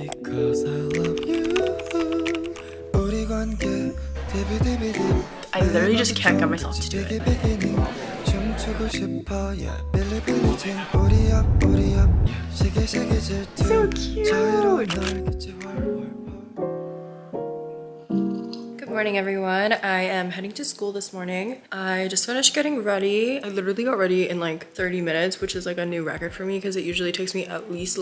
I literally just can't get myself to do it. So cute! Good morning, everyone. I am heading to school this morning. I just finished getting ready. I literally got ready in like 30 minutes, which is like a new record for me because it usually takes me at least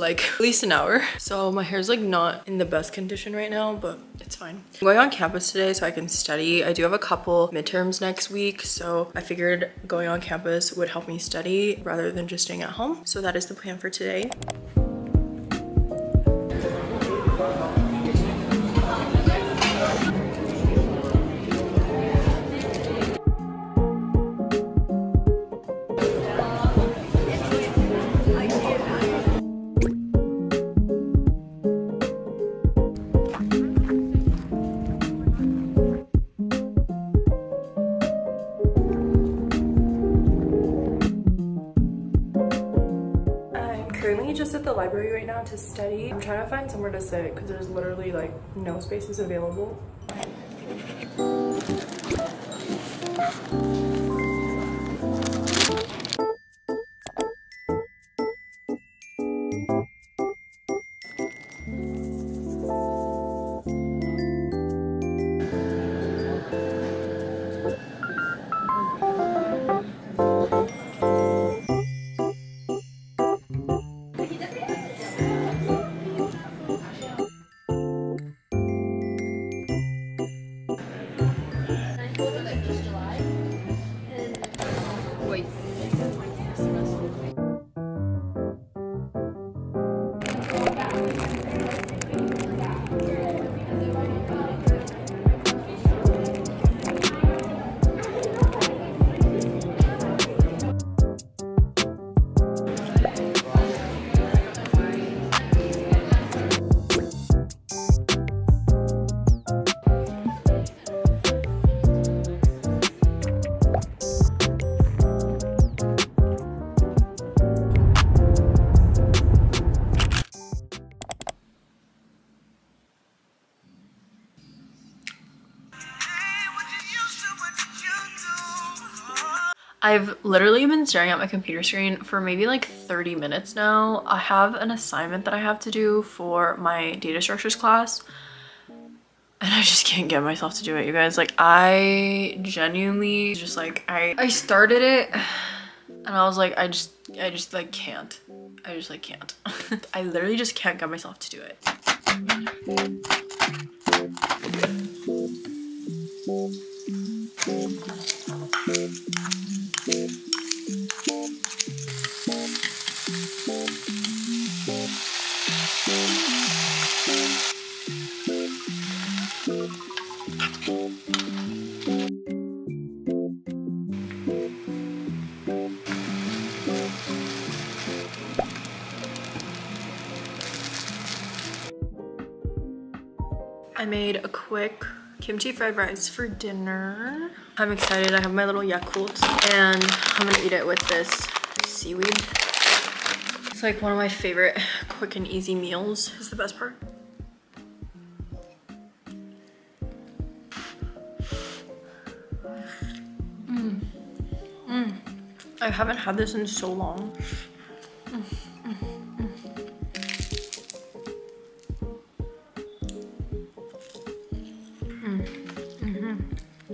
an hour. So my hair's like not in the best condition right now, but it's fine. I'm going on campus today so I can study. I do have a couple midterms next week, so I figured going on campus would help me study rather than just staying at home. So that is the plan for today. Library right now to study. I'm trying to find somewhere to sit because there's literally like no spaces available. I've literally been staring at my computer screen for maybe like 30 minutes now. I have an assignment that I have to do for my data structures class, and I just can't get myself to do it, you guys. Like, I genuinely just like, I started it and I was like, I just like can't. I just like can't. I literally just can't get myself to do it. I made a quick kimchi fried rice for dinner. I'm excited. I have my little Yakult and I'm gonna eat it with this seaweed. It's like one of my favorite quick and easy meals. It's the best part. Mm. Mm. I haven't had this in so long. Mm.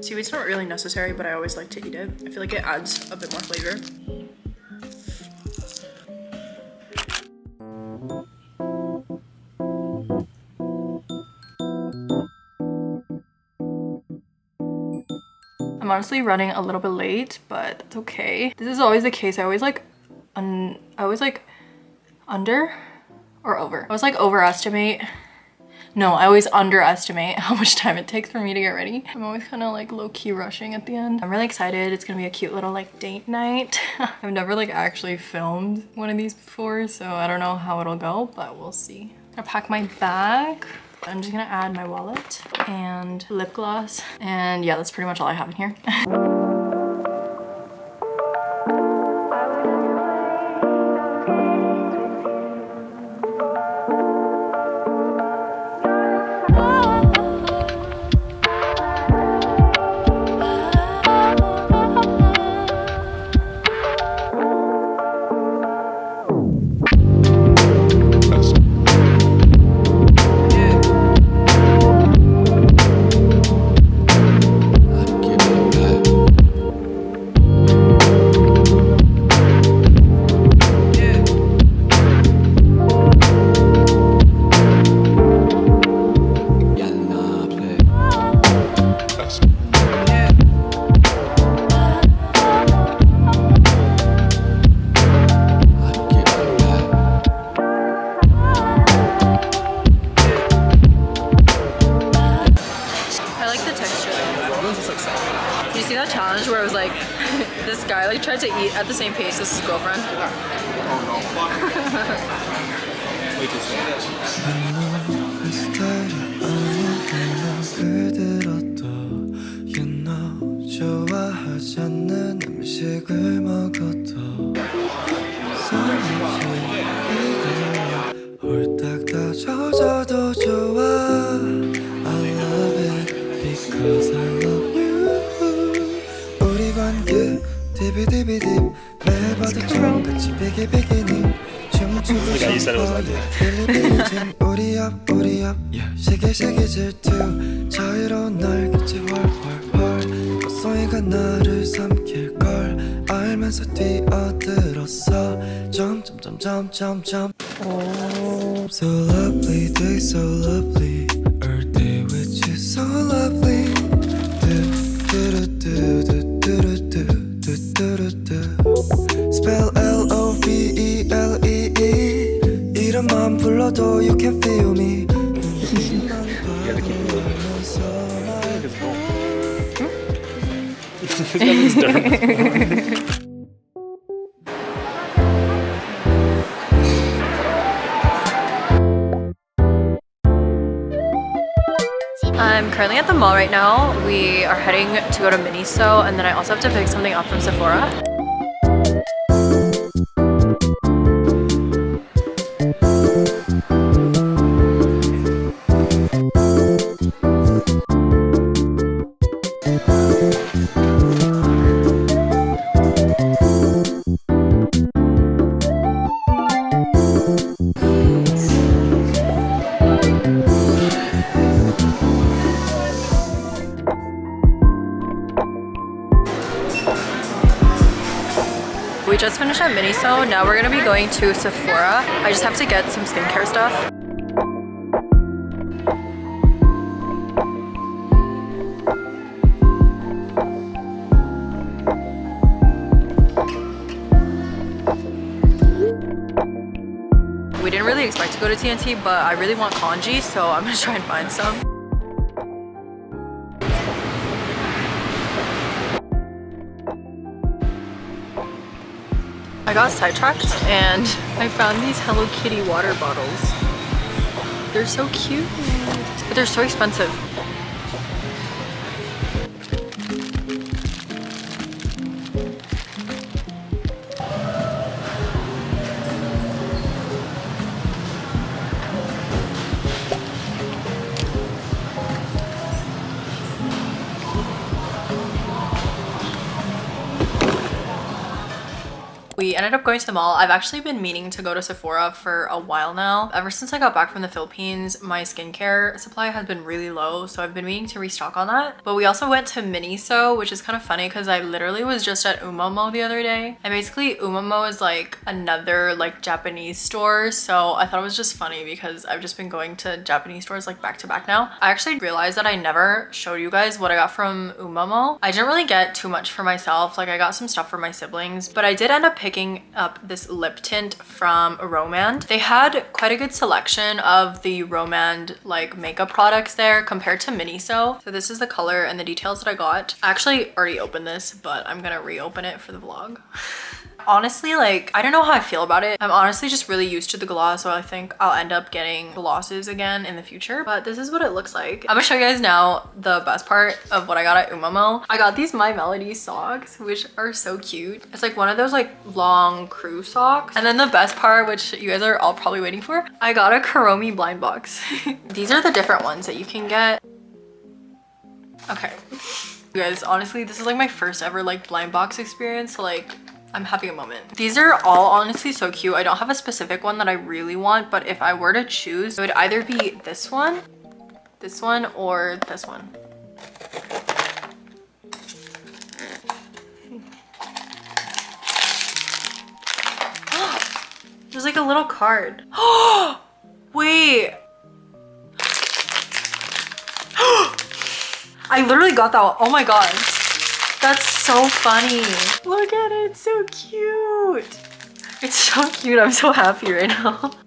Seaweed's not really necessary, but I always like to eat it. I feel like it adds a bit more flavor. I'm honestly running a little bit late, but that's okay. This is always the case. I always like under or over. I always like overestimate. No, I always underestimate how much time it takes for me to get ready. I'm always kind of like low-key rushing at the end. I'm really excited. It's gonna be a cute little like date night. I've never like actually filmed one of these before, so I don't know how it'll go, but we'll see. I'll pack my bag. I'm just gonna add my wallet and lip gloss. And yeah, that's pretty much all I have in here. challenge where it was like, this guy like tried to eat at the same pace as his girlfriend. The guy you said it was like that. Oh. So lovely, day so lovely, earth day which is so lovely. Spell L-O-V-E-L-E-E. 이름만 불러도 you can feel me. I'm currently at the mall right now. We are heading to go to Miniso, and then I also have to pick something up from Sephora. We just finished at Miniso, now we're gonna be going to Sephora. I just have to get some skincare stuff. We didn't really expect to go to TNT, but I really want congee, so I'm gonna try and find some. I got sidetracked and I found these Hello Kitty water bottles. They're so cute, but they're so expensive. We ended up going to the mall. I've actually been meaning to go to Sephora for a while now. Ever since I got back from the Philippines, my skincare supply has been really low, so I've been meaning to restock on that. But we also went to Miniso, which is kind of funny because I literally was just at Umomo the other day. And basically Umomo is like another like Japanese store, so I thought it was just funny because I've just been going to Japanese stores like back to back now. I actually realized that I never showed you guys what I got from Umomo. I didn't really get too much for myself, like I got some stuff for my siblings, but I did end up picking up this lip tint from Romand. They had quite a good selection of the Romand like makeup products there compared to Miniso. So this is the color and the details that I got. I actually already opened this, but I'm gonna reopen it for the vlog. Honestly, like, I don't know how I feel about it. I'm honestly just really used to the gloss, so I think I'll end up getting glosses again in the future, but this is what it looks like. I'm gonna show you guys now the best part of what I got at Umomo. I got these My Melody socks, which are so cute. It's like one of those like long crew socks. And then the best part, which you guys are all probably waiting for, I got a Kuromi blind box. These are the different ones that you can get. Okay. You guys, honestly, this is like my first ever like blind box experience, so like, I'm having a moment. These are all honestly so cute. I don't have a specific one that I really want, but if I were to choose, it would either be this one, or this one. There's like a little card. Oh, wait. I literally got that one. Oh my God. That's so funny. Look at it, it's so cute. It's so cute, I'm so happy right now.